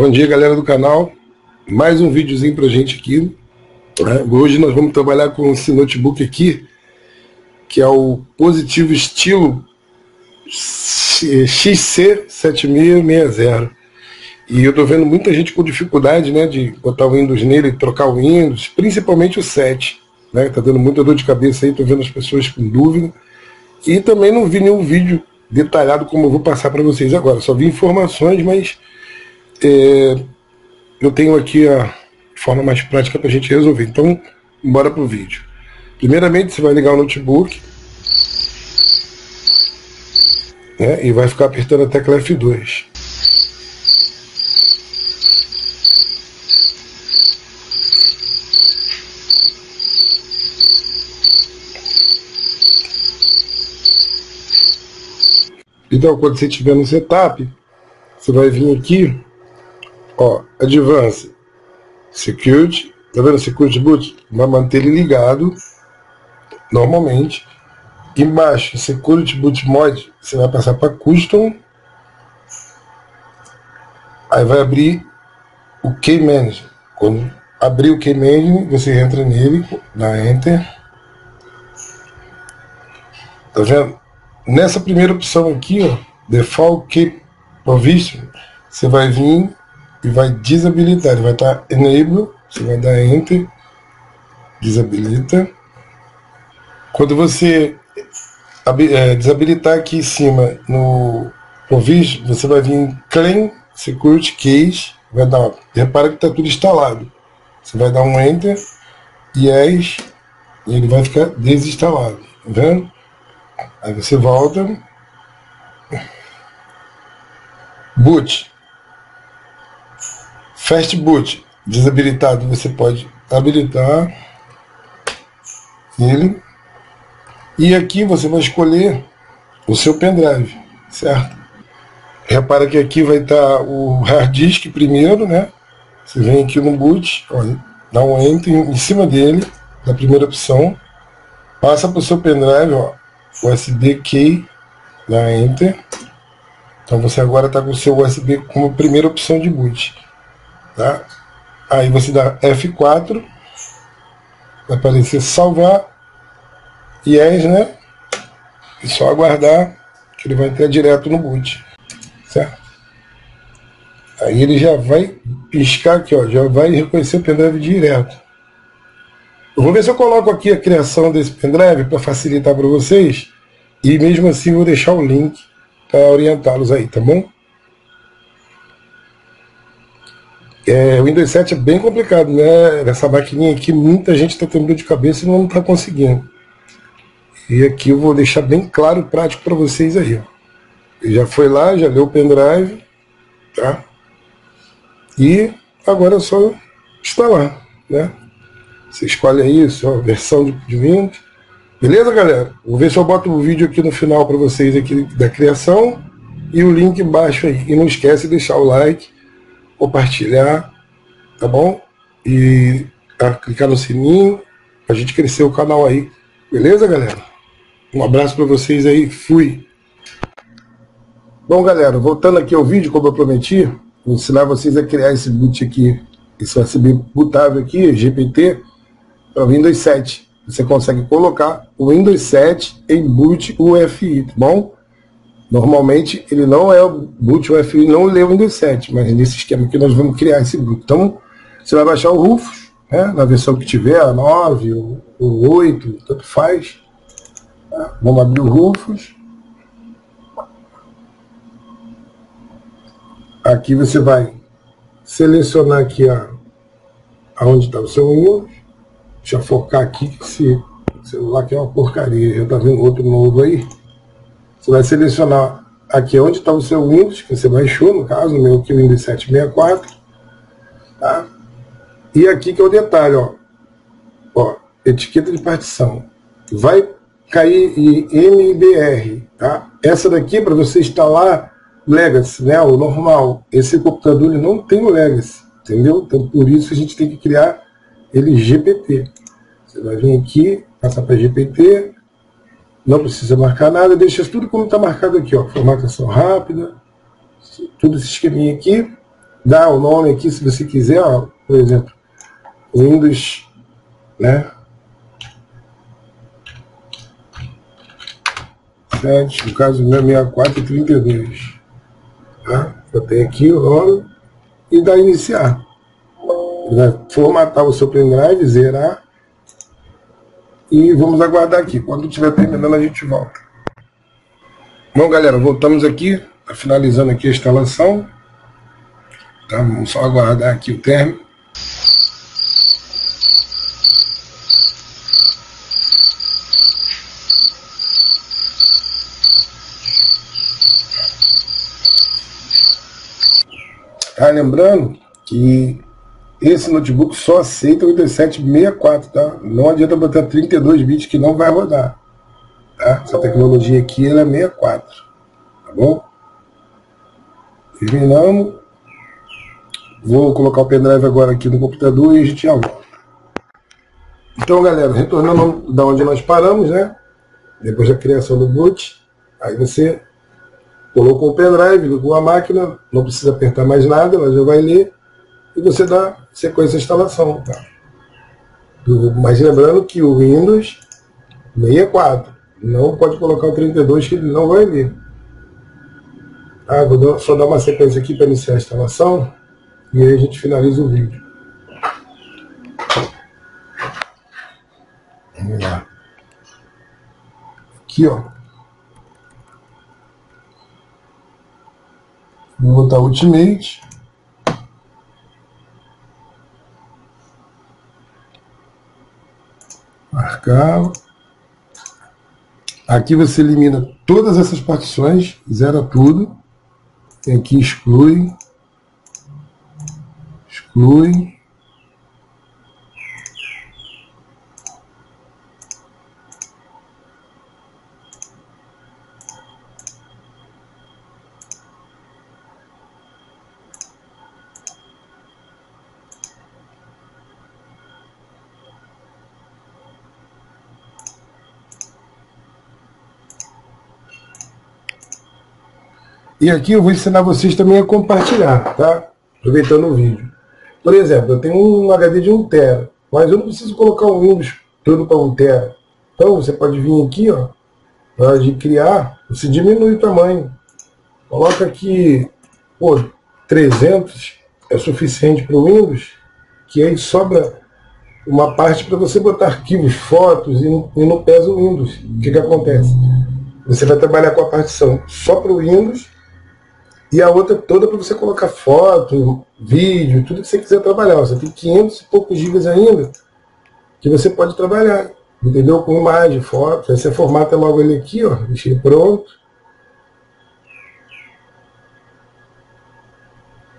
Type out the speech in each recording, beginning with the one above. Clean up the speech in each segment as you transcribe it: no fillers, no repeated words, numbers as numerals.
Bom dia, galera do canal. Mais um videozinho pra gente aqui. Hoje nós vamos trabalhar com esse notebook aqui, que é o Positivo Estilo XC7660. E eu tô vendo muita gente com dificuldade, né, de botar o Windows nele e trocar o Windows, principalmente o 7, né? Tá dando muita dor de cabeça aí, tô vendo as pessoas com dúvida. E também não vi nenhum vídeo detalhado como eu vou passar para vocês agora. Só vi informações, mas eu tenho aqui a forma mais prática para a gente resolver. Então, bora pro vídeo. Primeiramente, você vai ligar o notebook, né, e vai ficar apertando a tecla F2. Então, quando você estiver no setup, você vai vir aqui, ó, Advanced, Security, tá vendo? Secure Boot, vai manter ele ligado, normalmente. Embaixo, Security Boot Mode, você vai passar para Custom. Aí vai abrir o Key Manager. Quando abrir o Key Manager, você entra nele, dá Enter. Tá vendo? Nessa primeira opção aqui, ó, Default Key Provision, você vai vir e vai desabilitar. Vai estar Enable, você vai dar Enter, desabilita. Quando você desabilitar aqui em cima no Provision, você vai vir em Claim Security Keys, vai dar, ó, repara que está tudo instalado. Você vai dar um Enter, Yes, e ele vai ficar desinstalado, tá vendo? Aí você volta, boot, fast boot, desabilitado, você pode habilitar ele, e aqui você vai escolher o seu pendrive, certo? Repara que aqui vai estar o hard disk primeiro, né? Você vem aqui no boot, olha, dá um enter em cima dele, na primeira opção, passa para o seu pendrive, ó, USB key, dá Enter. Então você agora está com o seu USB como primeira opção de boot, tá? Aí você dá F4, vai aparecer salvar, Yes, né? E só aguardar que ele vai entrar direto no boot, certo? Aí ele já vai piscar aqui, ó, já vai reconhecer o pendrive direto. Eu vou ver se eu coloco aqui a criação desse pendrive para facilitar para vocês. E mesmo assim vou deixar o link para orientá-los aí, tá bom? O Windows 7 é bem complicado, né? Essa maquininha aqui, muita gente está tendo dor de cabeça e não está conseguindo. E aqui eu vou deixar bem claro e prático para vocês aí, ó. Ele já foi lá, já leu o pendrive, tá? E agora é só instalar, né? Você escolhe aí a sua versão de Windows. Beleza, galera? Vou ver se eu boto o vídeo aqui no final para vocês aqui da criação. E o link embaixo aí. E não esquece de deixar o like, compartilhar, tá bom? E clicar no sininho pra gente crescer o canal aí. Beleza, galera? Um abraço para vocês aí. Fui! Bom, galera, voltando aqui ao vídeo, como eu prometi, vou ensinar vocês a criar esse boot aqui. Esse USB bootável aqui, GPT, para o Windows 7. Você consegue colocar o Windows 7 em boot UEFI, tá bom? Normalmente ele não é o boot UEFI, não lê o Windows 7, mas nesse esquema aqui nós vamos criar esse boot. Então, você vai baixar o Rufus, né, na versão que tiver, a 9, o 8, tanto faz. Vamos abrir o Rufus. Aqui você vai selecionar aqui aonde está o seu Windows. Deixa eu focar aqui, que esse celular aqui é uma porcaria, já está vendo outro novo aí. Você vai selecionar aqui onde está o seu Windows, que você baixou, no caso, o meu aqui, o Windows 764. Tá? E aqui que é o detalhe, ó. Ó, etiqueta de partição. Vai cair em MBR, tá? Essa daqui, para você instalar Legacy, né? O normal. Esse computador ele não tem o Legacy, entendeu? Então por isso a gente tem que criar ele GPT. Você vai vir aqui, passar para GPT, não precisa marcar nada, deixa tudo como está marcado aqui, ó, formatação rápida, tudo esse esqueminha aqui, dar o nome aqui, se você quiser, ó, por exemplo, Windows, né? 7, no caso, 6432. Tá? Eu tenho aqui o nome e dá iniciar. Ele vai formatar o seu pendrive, zerar. E vamos aguardar aqui. Quando estiver terminando, a gente volta. Bom, galera, voltamos aqui. Finalizando aqui a instalação. Tá, vamos só aguardar aqui o término. Tá, lembrando que esse notebook só aceita 8764, tá? Não adianta botar 32 bits que não vai rodar, tá? Essa tecnologia aqui, ela é 64, tá bom? Terminamos. Vou colocar o pendrive agora aqui no computador e a gente já volta. Então, galera, retornando da onde nós paramos, né? Depois da criação do boot, aí você colocou o pendrive, ligou a máquina, não precisa apertar mais nada, ela já vai ler, e você dá sequência à instalação, tá? Mas lembrando que o Windows 64, não pode colocar o 32 que ele não vai ler. Ah, vou só dar uma sequência aqui para iniciar a instalação, e aí a gente finaliza o vídeo. Vamos lá. Aqui, ó. Vou botar Ultimate. Marcar. Aqui você elimina todas essas partições, zera tudo. Tem aqui exclui. Exclui. E aqui eu vou ensinar vocês também a compartilhar, tá? Aproveitando o vídeo. Por exemplo, eu tenho um HD de 1TB, mas eu não preciso colocar o Windows todo para 1TB. Então você pode vir aqui, ó, na hora de criar, você diminui o tamanho. Coloca aqui, pô, 300 é suficiente para o Windows, que aí sobra uma parte para você botar arquivos, fotos e não pesa o Windows. O que que acontece? Você vai trabalhar com a partição só para o Windows, e a outra toda para você colocar foto, vídeo, tudo que você quiser trabalhar. Você tem 500 e poucos gigas ainda que você pode trabalhar, entendeu? Com imagem, foto. Aí você formata logo ele aqui, ó, deixa ele pronto.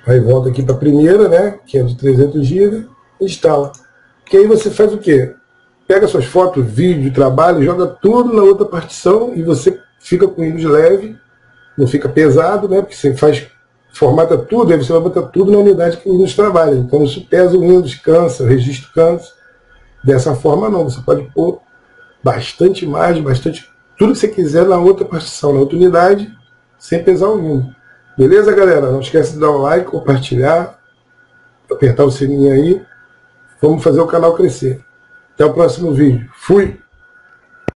Aí volta aqui para a primeira, né, que é de 300 gigas, instala. Que aí você faz o quê? Pega suas fotos, vídeo, trabalho, joga tudo na outra partição e você fica com ele de leve. Não fica pesado, né? Porque você faz, formata tudo, aí você vai botar tudo na unidade que o Windows trabalha. Então isso pesa, o Windows cansa, o registro cansa. Dessa forma não, você pode pôr bastante imagem, bastante tudo que você quiser na outra partição, na outra unidade, sem pesar o Windows. Beleza, galera? Não esquece de dar um like, compartilhar, apertar o sininho aí. Vamos fazer o canal crescer. Até o próximo vídeo. Fui!